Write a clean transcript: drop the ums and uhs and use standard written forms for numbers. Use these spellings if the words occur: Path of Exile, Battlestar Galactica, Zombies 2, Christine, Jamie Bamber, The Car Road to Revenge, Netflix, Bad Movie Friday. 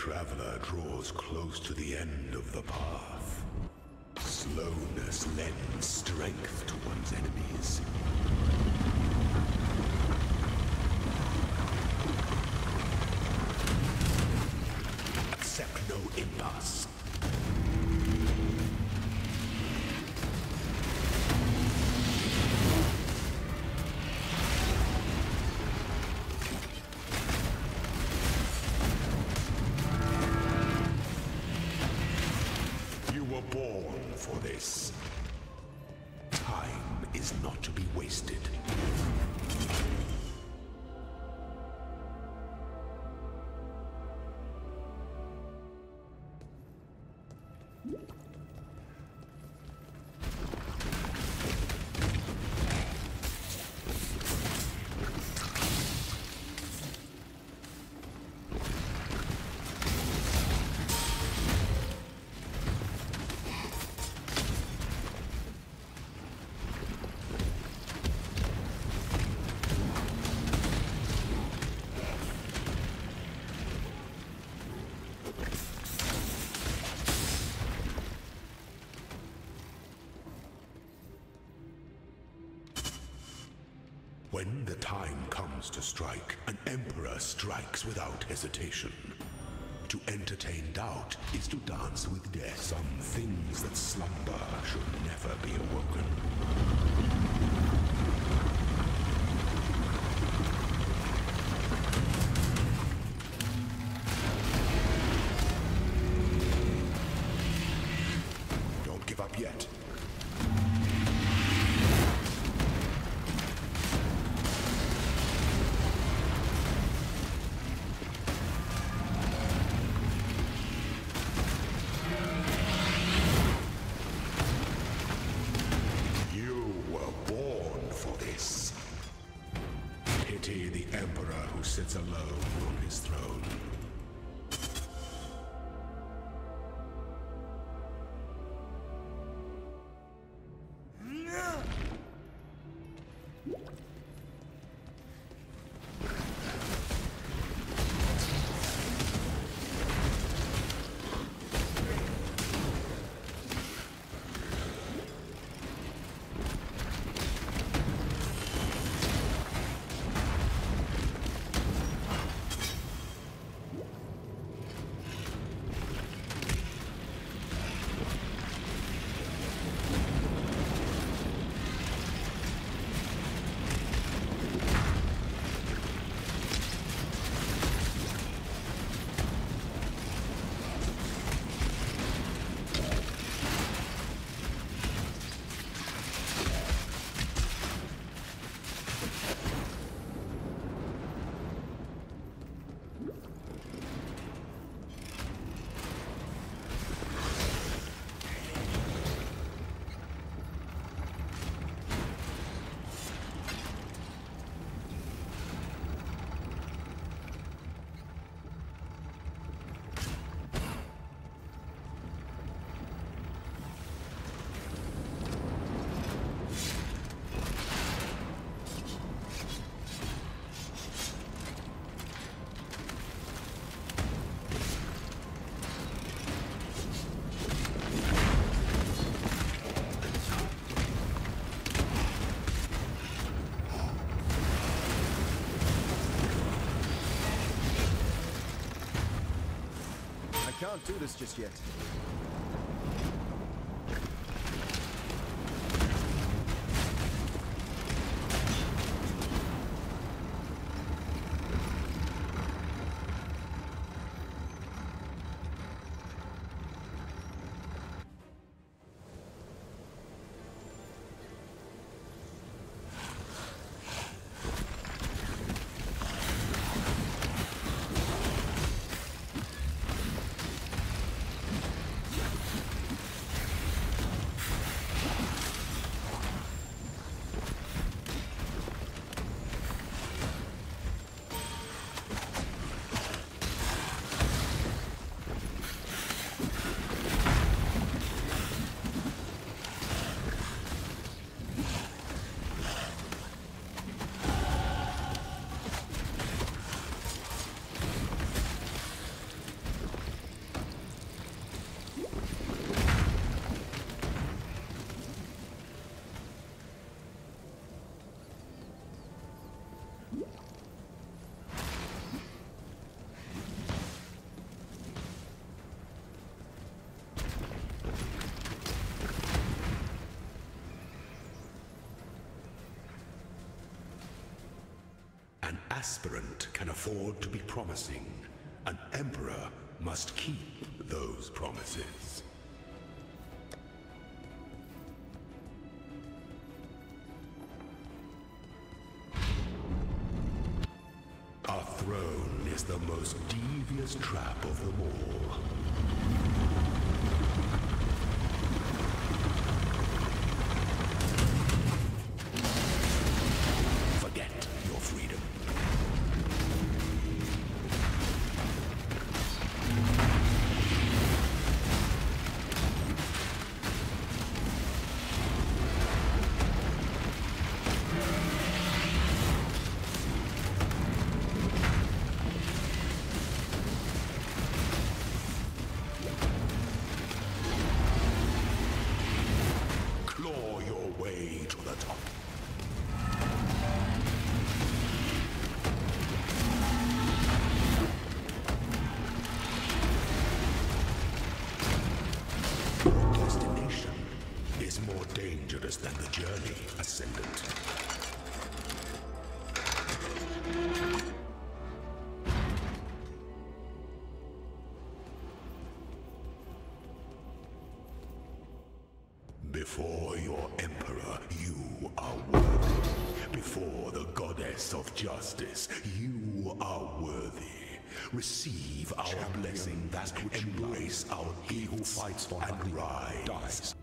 traveler draws close to the end of the path, slowness lends strength to one's enemies. Accept no impasse. For this. Time is not to be wasted. When the time comes to strike, an emperor strikes without hesitation. To entertain doubt is to dance with death. Some things that slumber should never be awoken. Sits alone on his throne. Can't do this just yet. aspirant can afford to be promising. An emperor must keep those promises. Our throne is the most devious trap of them all. Before your emperor, you are worthy. Before the goddess of justice, you are worthy. Receive our blessing that would embrace our gifts, he who fights for and rides.